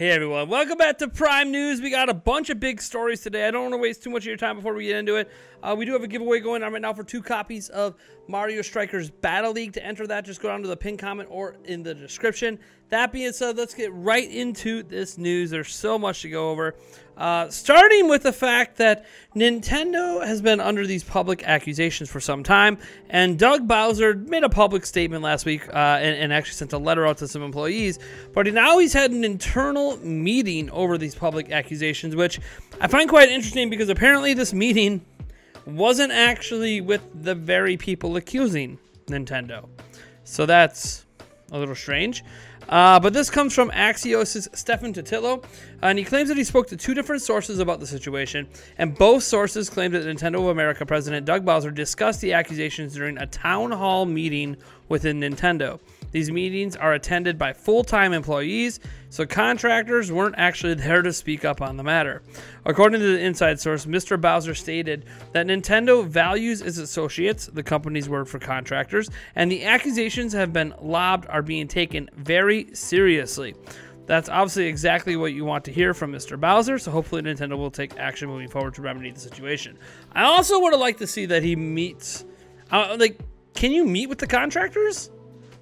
Hey everyone, welcome back to Prime News. We got a bunch of big stories today. I don't want to waste too much of your time before we get into it. We do have a giveaway going on right now for 2 copies of Mario Strikers Battle League. To enter that, just go down to the pinned comment or in the description. That being said, let's get right into this news. There's so much to go over. Starting with the fact that Nintendo has been under these public accusations for some time, and Doug Bowser made a public statement last week and actually sent a letter out to some employees, but now he's had an internal meeting over these public accusations, which I find quite interesting because apparently this meeting wasn't actually with the very people accusing Nintendo. So that's a little strange. But this comes from Axios' Stefan Totillo, and he claims that he spoke to 2 different sources about the situation, and both sources claimed that Nintendo of America president Doug Bowser discussed the accusations during a town hall meeting within Nintendo. These meetings are attended by full-time employees, so contractors weren't actually there to speak up on the matter. According to the inside source, Mr. Bowser stated that Nintendo values its associates, the company's word for contractors, and the accusations have been lobbed are being taken very seriously. That's obviously exactly what you want to hear from Mr. Bowser, so hopefully Nintendo will take action moving forward to remedy the situation. I also would have liked to see that he meets... can you meet with the contractors?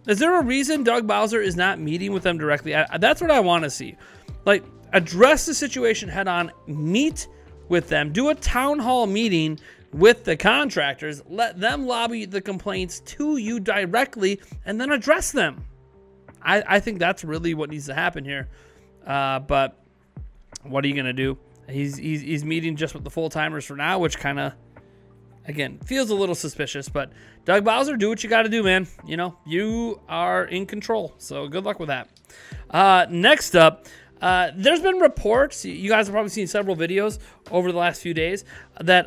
Is there a reason Doug Bowser is not meeting with them directly? That's what I want to see. Like, address the situation head on, meet with them, do a town hall meeting with the contractors, let them lobby the complaints to you directly, and then address them. I think that's really what needs to happen here. But what are you going to do? He's meeting just with the full-timers for now, which kind of... Again, feels a little suspicious, but Doug Bowser, do what you got to do, man. You know, you are in control, so good luck with that. Next up, there's been reports, you guys have probably seen several videos over the last few days, that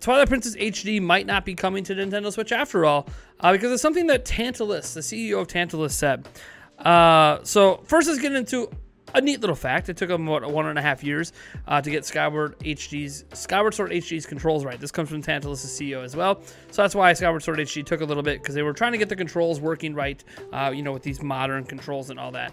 Twilight Princess HD might not be coming to Nintendo Switch after all, because it's something that Tantalus, the CEO of Tantalus, said. So first let's get into a neat little fact. It took them about 1.5 years to get Skyward Sword HD's controls right. This comes from Tantalus' CEO as well, so that's why Skyward Sword HD took a little bit, because they were trying to get the controls working right, you know, with these modern controls and all that.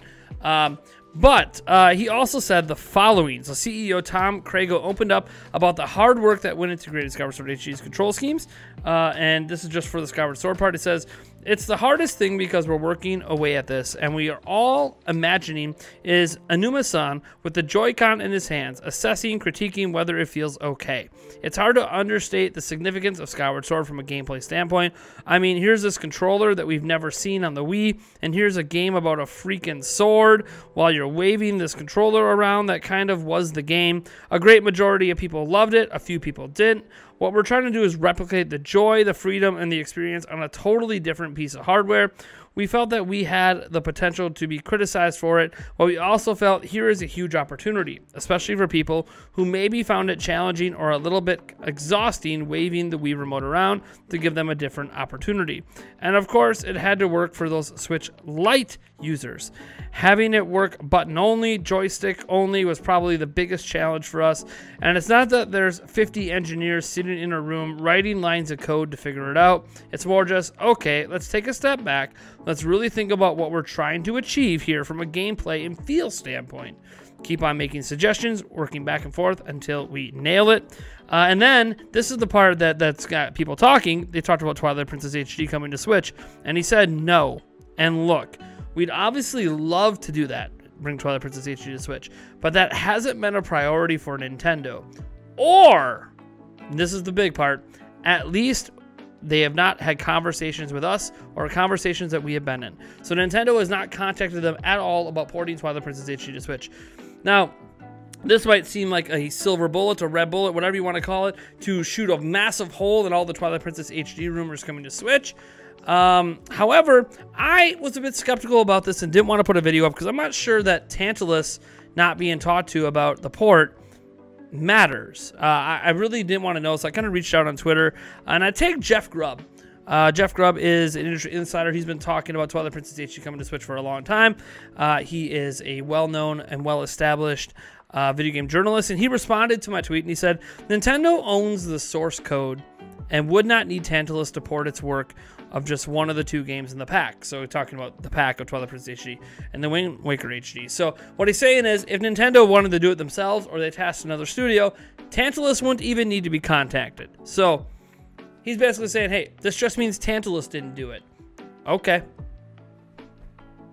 But he also said the following. So CEO Tom Crago opened up about the hard work that went into creating Skyward Sword HD's control schemes, and this is just for the Skyward Sword part. It says, "It's the hardest thing because we're working away at this, and we are all imagining is Anuma-san with the Joy-Con in his hands, assessing, critiquing whether it feels okay. It's hard to understate the significance of Skyward Sword from a gameplay standpoint. I mean, here's this controller that we've never seen on the Wii, and here's a game about a freaking sword while you're waving this controller around. That kind of was the game. A great majority of people loved it, a few people didn't. What we're trying to do is replicate the joy, the freedom, and the experience on a totally different piece of hardware. We felt that we had the potential to be criticized for it, but we also felt here is a huge opportunity, especially for people who maybe found it challenging or a little bit exhausting waving the Wii remote around, to give them a different opportunity. And of course, it had to work for those Switch Lite users. Having it work button only, joystick only, was probably the biggest challenge for us. And it's not that there's 50 engineers sitting in a room writing lines of code to figure it out. It's more just, okay, let's take a step back. Let's really think about what we're trying to achieve here from a gameplay and feel standpoint. Keep on making suggestions, working back and forth until we nail it." And then this is the part that's got people talking. They talked about Twilight Princess HD coming to Switch, and he said no. And look, we'd obviously love to do that, bring Twilight Princess HD to Switch, but that hasn't been a priority for Nintendo. Or, and this is the big part, at least they have not had conversations with us or conversations that we have been in. So Nintendo has not contacted them at all about porting Twilight Princess HD to Switch. Now, this might seem like a silver bullet, a red bullet, whatever you want to call it, to shoot a massive hole in all the Twilight Princess HD rumors coming to Switch. However, I was a bit skeptical about this and didn't want to put a video up because I'm not sure that Tantalus not being talked to about the port matters. I really didn't want to know, so I kind of reached out on Twitter, and I tagged Jeff Grubb. Jeff Grubb is an industry insider. He's been talking about Twilight Princess HD coming to Switch for a long time. He is a well-known and well-established video game journalist, and he responded to my tweet, and he said, "Nintendo owns the source code and would not need Tantalus to port its work of just one of the two games in the pack. So we're talking about the pack of Twilight Princess HD and the Wind Waker HD. So what he's saying is, if Nintendo wanted to do it themselves or they tasked another studio, Tantalus wouldn't even need to be contacted. So he's basically saying, hey, this just means Tantalus didn't do it. Okay.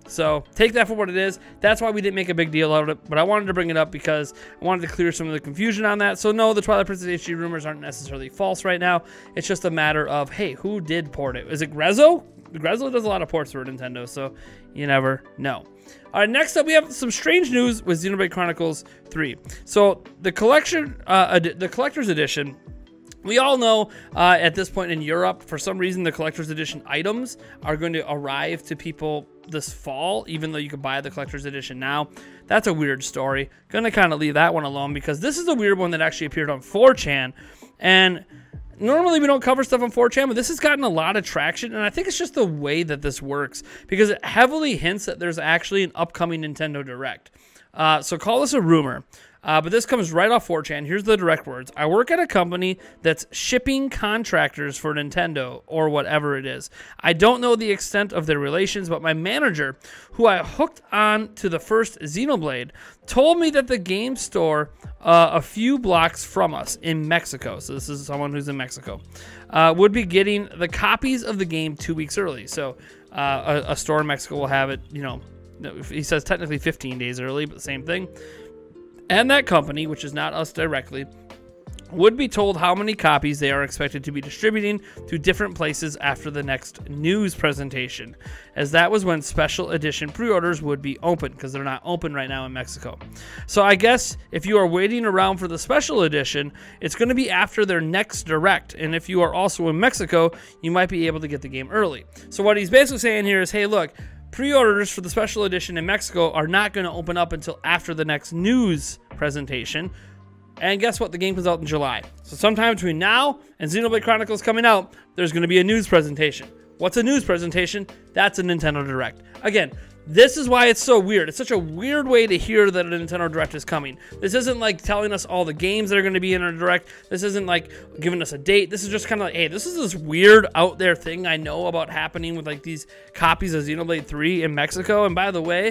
So take that for what it is. That's why we didn't make a big deal out of it, but I wanted to bring it up because I wanted to clear some of the confusion on that. So no, the Twilight Princess HD rumors aren't necessarily false right now. It's just a matter of, hey, who did port it? Is it Grezzo? Grezzo does a lot of ports for Nintendo, so you never know. All right, next up we have some strange news with Xenoblade Chronicles 3. So the collection, the collector's edition. We all know at this point in Europe, for some reason, the collector's edition items are going to arrive to people this fall, even though you can buy the collector's edition now. That's a weird story. Gonna kind of leave that one alone because this is a weird one that actually appeared on 4chan. And normally we don't cover stuff on 4chan, but this has gotten a lot of traction. And I think it's just the way that this works because it heavily hints that there's actually an upcoming Nintendo Direct. So call this a rumor. But this comes right off 4chan. Here's the direct words. I work at a company that's shipping contractors for Nintendo or whatever it is. I don't know the extent of their relations, but my manager, who I hooked on to the first Xenoblade, told me that the game store a few blocks from us in Mexico, so this is someone who's in Mexico, would be getting the copies of the game 2 weeks early. So a store in Mexico will have it, you know, he says technically 15 days early, but same thing. And that company, which is not us directly, would be told how many copies they are expected to be distributing to different places after the next news presentation, as that was when special edition pre-orders would be open, because they're not open right now in Mexico. So I guess if you are waiting around for the special edition, it's going to be after their next direct, and if you are also in Mexico, you might be able to get the game early. So what he's basically saying here is, hey, look, pre-orders for the special edition in Mexico are not going to open up until after the next news presentation. And guess what? The game comes out in July. So sometime between now and Xenoblade Chronicles coming out, there's going to be a news presentation. What's a news presentation? That's a Nintendo Direct. Again, this is why it's so weird. It's such a weird way to hear that a Nintendo Direct is coming. This isn't like telling us all the games that are going to be in a Direct. This isn't like giving us a date. This is just kind of like, hey, this is this weird out there thing I know about happening with like these copies of Xenoblade 3 in Mexico. And by the way,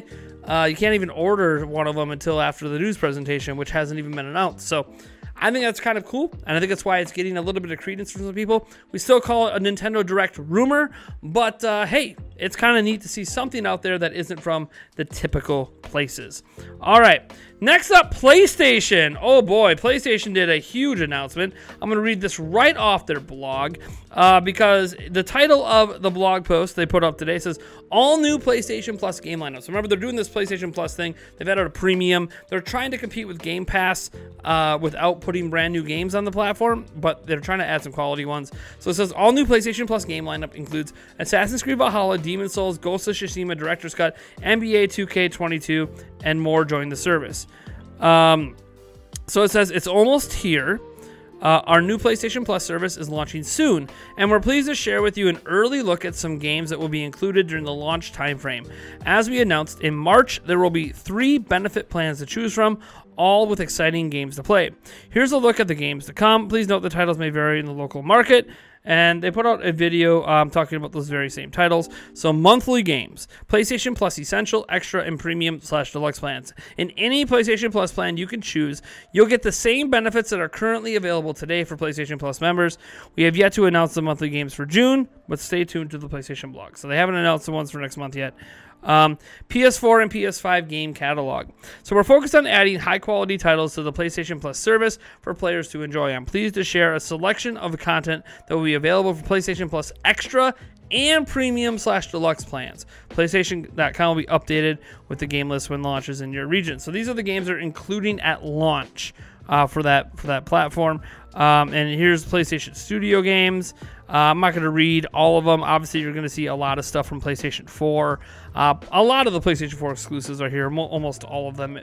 you can't even order one of them until after the news presentation, which hasn't even been announced. So I think that's kind of cool, and I think that's why it's getting a little bit of credence from some people. We still call it a Nintendo Direct rumor, but hey, it's kind of neat to see something out there that isn't from the typical places. All right, next up, PlayStation. Oh boy, PlayStation did a huge announcement. I'm going to read this right off their blog because the title of the blog post they put up today says, all new PlayStation Plus game lineups. Remember, they're doing this PlayStation Plus thing. They've added a premium. They're trying to compete with Game Pass without putting brand new games on the platform, but they're trying to add some quality ones. So it says, all new PlayStation Plus game lineup includes Assassin's Creed Valhalla, Demon's Souls, Ghost of Tsushima, Director's Cut, NBA 2K22, and more join the service. So it says, it's almost here. Our new PlayStation Plus service is launching soon, and we're pleased to share with you an early look at some games that will be included during the launch timeframe. As we announced in March, there will be 3 benefit plans to choose from, all with exciting games to play. Here's a look at the games to come. Please note the titles may vary in the local market. And they put out a video talking about those very same titles. So monthly games, PlayStation Plus Essential, Extra, and Premium/Deluxe plans. In any PlayStation Plus plan you can choose, you'll get the same benefits that are currently available today for PlayStation Plus members. We have yet to announce the monthly games for June, but stay tuned to the PlayStation blog. So they haven't announced the ones for next month yet. PS4 and PS5 game catalog. So we're focused on adding high-quality titles to the PlayStation Plus service for players to enjoy. I'm pleased to share a selection of content that will be available for PlayStation Plus Extra and Premium/Deluxe plans. PlayStation.com will be updated with the game list when launches in your region. So these are the games they're including at launch for that platform. And here's PlayStation Studio games. I'm not going to read all of them. Obviously, you're going to see a lot of stuff from PlayStation 4. A lot of the PlayStation 4 exclusives are here, almost all of them.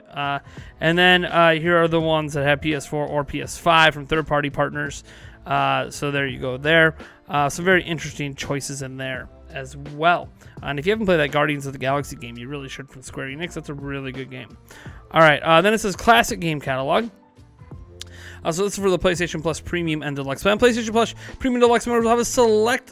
And then here are the ones that have PS4 or PS5 from third-party partners. So there you go there. Some very interesting choices in there as well. And if you haven't played that Guardians of the Galaxy game, you really should, from Square Enix. That's a really good game. All right, then it says Classic Game Catalog. So this is for the PlayStation Plus Premium and Deluxe plan. PlayStation Plus Premium Deluxe members will have a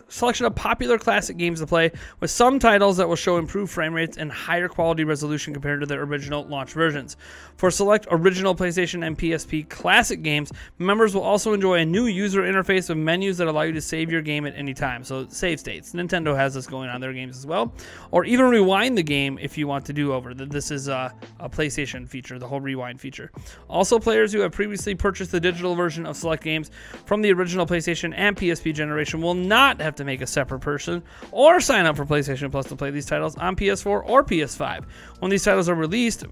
selection of popular classic games to play, with some titles that will show improved frame rates and higher quality resolution compared to their original launch versions. For select original PlayStation and PSP classic games, members will also enjoy a new user interface with menus that allow you to save your game at any time. So save states. Nintendo has this going on their games as well. Or even rewind the game if you want to do over. This is a PlayStation feature, the whole rewind feature. Also, players who have previously purchased the digital version of select games from the original PlayStation and PSP generation will not have to make a separate person or sign up for PlayStation Plus to play these titles on PS4 or PS5. When these titles are released for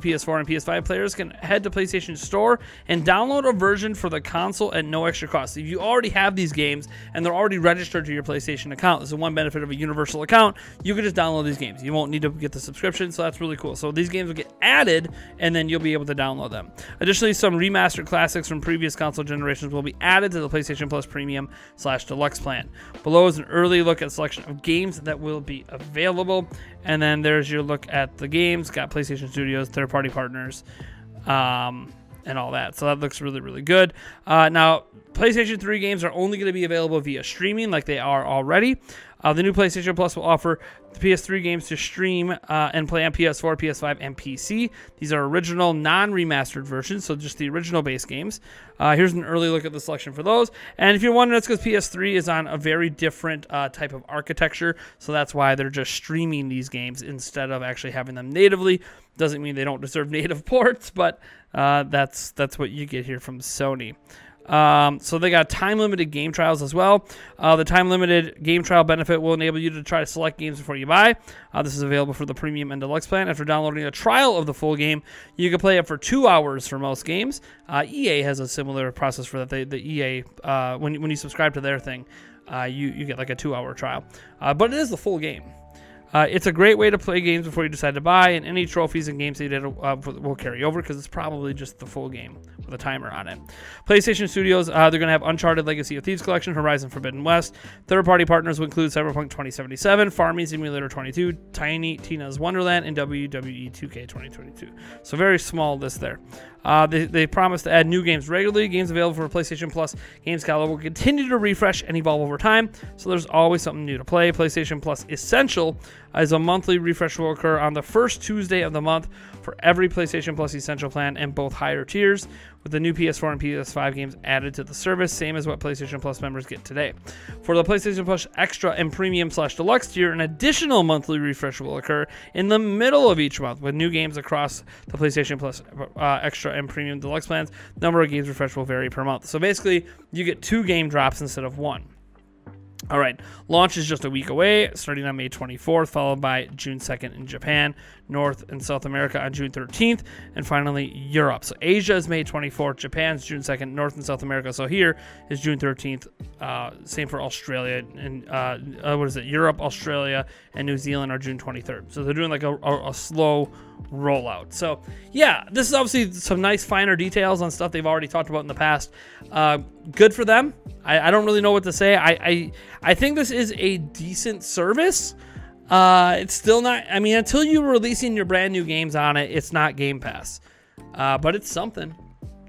PS4 and PS5, players can head to PlayStation Store and download a version for the console at no extra cost. So if you already have these games and they're already registered to your PlayStation account, this is one benefit of a universal account, you can just download these games. You won't need to get the subscription, so that's really cool. So these games will get added, and then you'll be able to download them. Additionally, some remastered classics from previous console generations will be added to the PlayStation Plus Premium / Deluxe plan. Below is an early look at selection of games that will be available, and then there's your look at the games. Got PlayStation Studios, third-party partners, and all that. So that looks really, really good. Now, PlayStation 3 games are only going to be available via streaming like they are already. The new PlayStation Plus will offer the PS3 games to stream and play on PS4, PS5, and PC. These are original, non-remastered versions, so just the original base games. Here's an early look at the selection for those. And if you're wondering, that's because PS3 is on a very different type of architecture, so that's why they're just streaming these games instead of actually having them natively. Doesn't mean they don't deserve native ports, but that's what you get here from Sony. So they got time-limited game trials as well. The time-limited game trial benefit will enable you to try to select games before you buy. This is available for the Premium and Deluxe plan. After downloading a trial of the full game, you can play it for 2 hours for most games. EA has a similar process for that. When you subscribe to their thing, you get like a 2-hour trial. But it is the full game. It's a great way to play games before you decide to buy, and any trophies and games they did will carry over because it's probably just the full game with a timer on it. PlayStation Studios, they're going to have Uncharted: Legacy of Thieves Collection, Horizon Forbidden West. Third-party partners will include Cyberpunk 2077, Farming Simulator 22, Tiny Tina's Wonderland, and WWE 2K 2022. So very small list there. They promise to add new games regularly. Games available for PlayStation Plus Games Catalog will continue to refresh and evolve over time, so there's always something new to play. PlayStation Plus Essential is a monthly refresh will occur on the first Tuesday of the month for every PlayStation Plus Essential plan and both higher tiers, with the new PS4 and PS5 games added to the service, same as what PlayStation Plus members get today. For the PlayStation Plus Extra and Premium / Deluxe tier, an additional monthly refresh will occur in the middle of each month with new games across the PlayStation Plus Extra and Premium Deluxe plans. The number of games refreshed will vary per month. So basically, you get 2 game drops instead of 1. All right, launch is just a week away, starting on May 24th, followed by June 2nd in Japan, North and South America on June 13th, and finally Europe. So Asia is May 24th, Japan's June 2nd, North and South America. So here is June 13th. Same for Australia and Europe, Australia, and New Zealand are June 23rd. So they're doing like a slow rollout. So yeah, this is obviously some nice finer details on stuff they've already talked about in the past. Good for them. I don't really know what to say. I think this is a decent service. It's still not, I mean, until you're releasing your brand new games on it, it's not Game Pass. But it's something.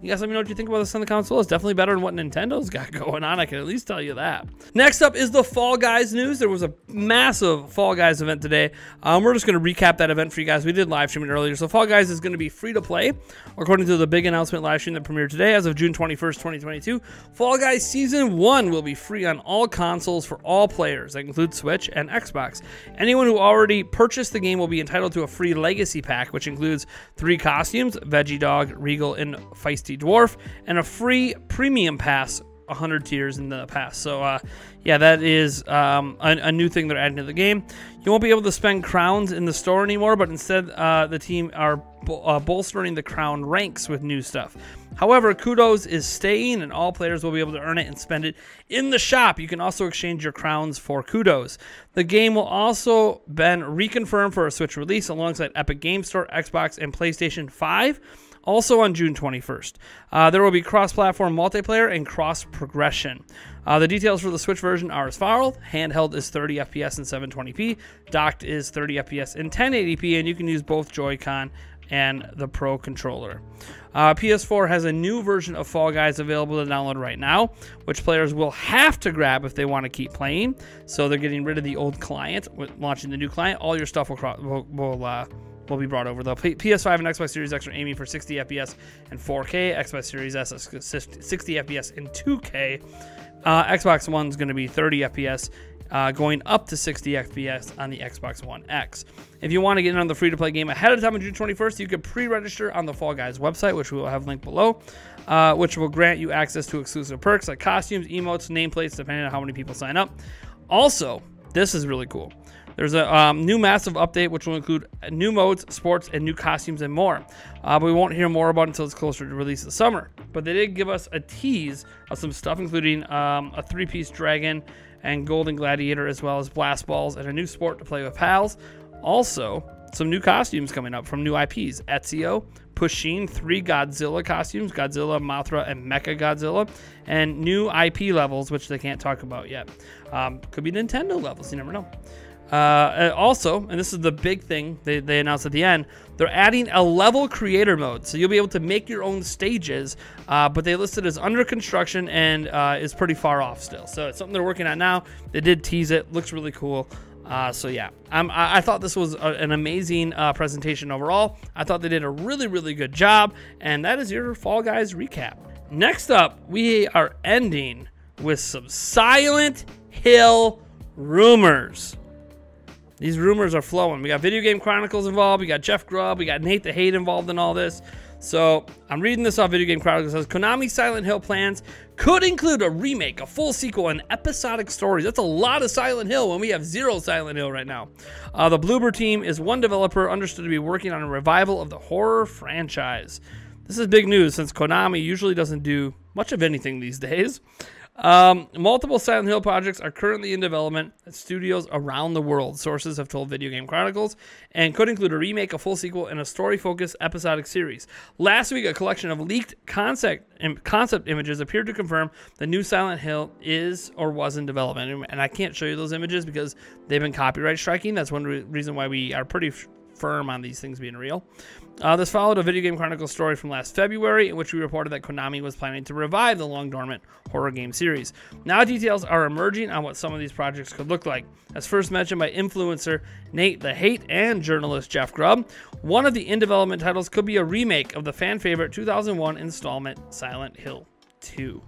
You guys let me know what you think about this on the console. It's definitely better than what Nintendo's got going on. I can at least tell you that. Next up is the Fall Guys news. There was a massive Fall Guys event today. We're just going to recap that event for you guys. We did live stream it earlier. So Fall Guys is going to be free to play. According to the big announcement live stream that premiered today, as of June 21st, 2022, Fall Guys Season 1 will be free on all consoles for all players. That includes Switch and Xbox. Anyone who already purchased the game will be entitled to a free legacy pack, which includes 3 costumes, Veggie Dog, Regal, and Feisty Dwarf, and a free premium pass, 100 tiers in the pass. So yeah, that is a new thing they're adding to the game. You won't be able to spend crowns in the store anymore, but instead the team are bolstering the crown ranks with new stuff. However, kudos is staying, and all players will be able to earn it and spend it in the shop. You can also exchange your crowns for kudos. The game will also been reconfirmed for a Switch release alongside Epic Game Store, Xbox, and PlayStation 5. Also on June 21st, there will be cross-platform multiplayer and cross-progression. The details for the Switch version are as follows. Handheld is 30 FPS and 720p. Docked is 30 FPS and 1080p, and you can use both Joy-Con and the Pro Controller. PS4 has a new version of Fall Guys available to download right now, which players will have to grab if they want to keep playing. So they're getting rid of the old client, launching the new client. All your stuff will be brought over. The PS5 and Xbox Series X are aiming for 60 FPS and 4K. Xbox Series S is 60 FPS and 2K. Xbox One's going to be 30 FPS. Going up to 60 FPS on the Xbox One X. If you want to get in on the free-to-play game ahead of time on June 21st, you can pre-register on the Fall Guys website, which we will have linked below, which will grant you access to exclusive perks like costumes, emotes, nameplates, depending on how many people sign up. Also, this is really cool. There's a new massive update, which will include new modes, sports, and new costumes and more. But we won't hear more about it until it's closer to release this summer. But they did give us a tease of some stuff, including a three-piece dragon and golden gladiator, as well as blast balls and a new sport to play with pals. Also, some new costumes coming up from new IPs. Ezio, Pusheen, 3 Godzilla costumes, Godzilla, Mothra, and Mecha Godzilla, and new IP levels, which they can't talk about yet. Could be Nintendo levels, you never know. Also, and this is the big thing they announced at the end, they're adding a level creator mode, so you'll be able to make your own stages, but they listed as under construction and is pretty far off still. So it's something they're working on now. They did tease it. Looks really cool. So yeah, I thought this was an amazing presentation overall. I thought they did a really, really good job, and that is your Fall Guys recap. Next up, we are ending with some Silent Hill rumors. These rumors are flowing. We got Video Game Chronicles involved. We got Jeff Grubb. We got Nate the Hate involved in all this. So I'm reading this off Video Game Chronicles. It says Konami's Silent Hill plans could include a remake, a full sequel, and episodic stories. That's a lot of Silent Hill when we have zero Silent Hill right now. The Bloober Team is one developer understood to be working on a revival of the horror franchise. This is big news since Konami usually doesn't do much of anything these days. Multiple Silent Hill projects are currently in development at studios around the world, sources have told Video Game Chronicles, and could include a remake, a full sequel, and a story-focused episodic series. Last week, a collection of leaked concept images appeared to confirm the new Silent Hill is or was in development, and I can't show you those images because they've been copyright striking. That's one reason why we are pretty firm on these things being real. This followed a Video Game Chronicles story from last February in which we reported that Konami was planning to revive the long-dormant horror game series. Now details are emerging on what some of these projects could look like. As first mentioned by influencer Nate the Hate and journalist Jeff Grubb, one of the in-development titles could be a remake of the fan-favorite 2001 installment Silent Hill 2.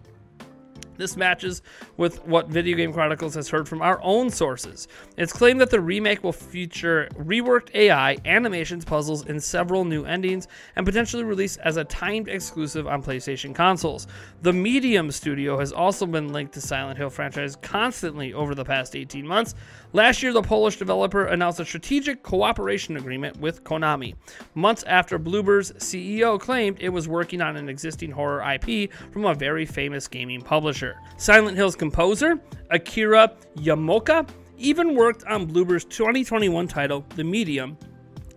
This matches with what Video Game Chronicles has heard from our own sources. It's claimed that the remake will feature reworked AI, animations, puzzles, and several new endings, and potentially released as a timed exclusive on PlayStation consoles. The Medium studio has also been linked to Silent Hill franchise constantly over the past 18 months. Last year, the Polish developer announced a strategic cooperation agreement with Konami, months after Bloober's CEO claimed it was working on an existing horror IP from a very famous gaming publisher. Silent Hill's composer, Akira Yamaoka, even worked on Bloober's 2021 title, The Medium,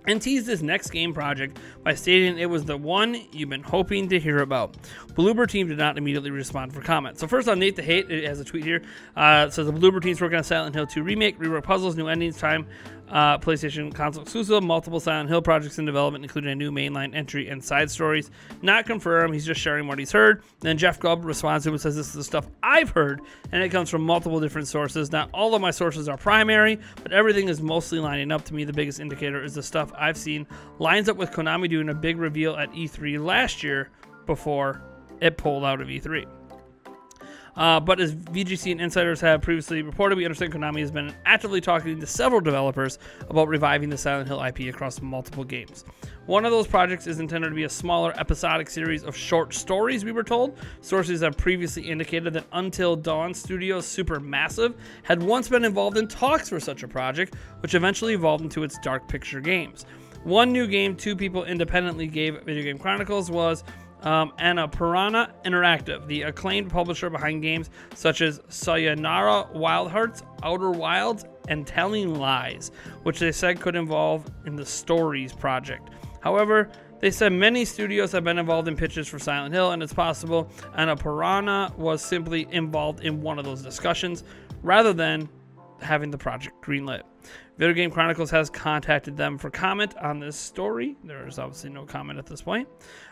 and teased his next game project by stating it was the one you've been hoping to hear about. Bloober Team did not immediately respond for comment. So first on Nate the Hate, it has a tweet here. It says the Bloober Team's working on Silent Hill 2 remake, rework puzzles, new endings, time, PlayStation console exclusive, multiple Silent Hill projects in development, including a new mainline entry and side stories. Not confirmed. He's just sharing what he's heard. Then Jeff Grubb responds to him and says, "This is the stuff I've heard, and it comes from multiple different sources. Not all of my sources are primary, but everything is mostly lining up. To me, the biggest indicator is the stuff I've seen lines up with Konami doing a big reveal at E3 last year before it pulled out of E3." But as VGC and insiders have previously reported, we understand Konami has been actively talking to several developers about reviving the Silent Hill IP across multiple games. One of those projects is intended to be a smaller episodic series of short stories, we were told. Sources have previously indicated that Until Dawn Studios Supermassive had once been involved in talks for such a project, which eventually evolved into its Dark Picture games. One new game two people independently gave Video Game Chronicles was and Piranha Interactive, the acclaimed publisher behind games such as Sayonara Wild Hearts, Outer Wilds, and Telling Lies, which they said could involve in the Stories project. However, they said many studios have been involved in pitches for Silent Hill, and it's possible Anna Piranha was simply involved in one of those discussions rather than having the project greenlit. Video Game Chronicles has contacted them for comment on this story. There is obviously no comment at this point.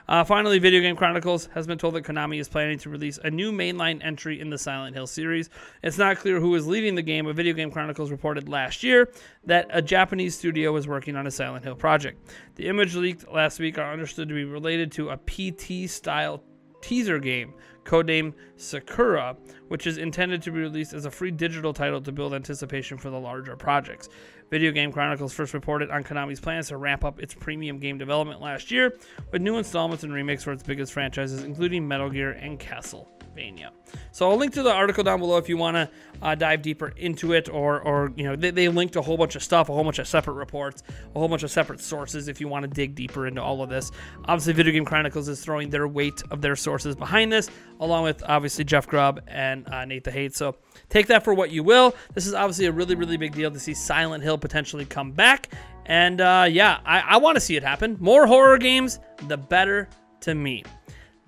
Finally, Video Game Chronicles has been told that Konami is planning to release a new mainline entry in the Silent Hill series. It's not clear who is leading the game, but Video Game Chronicles reported last year that a Japanese studio was working on a Silent Hill project. The image leaked last week are understood to be related to a PT-style teaser game, codenamed Sakura, which is intended to be released as a free digital title to build anticipation for the larger projects. Video Game Chronicles first reported on Konami's plans to ramp up its premium game development last year with new installments and remakes for its biggest franchises, including Metal Gear and Castlevania. So I'll link to the article down below if you want to dive deeper into it, or you know, they linked a whole bunch of stuff, a whole bunch of separate reports, a whole bunch of separate sources if you want to dig deeper into all of this. Obviously, Video Game Chronicles is throwing their weight of their sources behind this, along with obviously Jeff Grubb and Nate the Hate. So take that for what you will. This is obviously a really, really big deal to see Silent Hill potentially come back. And yeah, I want to see it happen. More horror games, the better to me.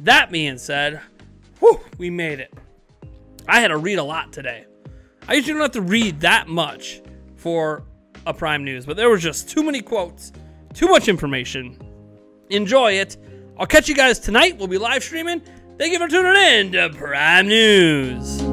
That being said, whew, we made it. I had to read a lot today. I usually don't have to read that much for a Prime News, but there was just too many quotes, too much information. Enjoy it. I'll catch you guys tonight. We'll be live streaming. Thank you for tuning in to Prime News.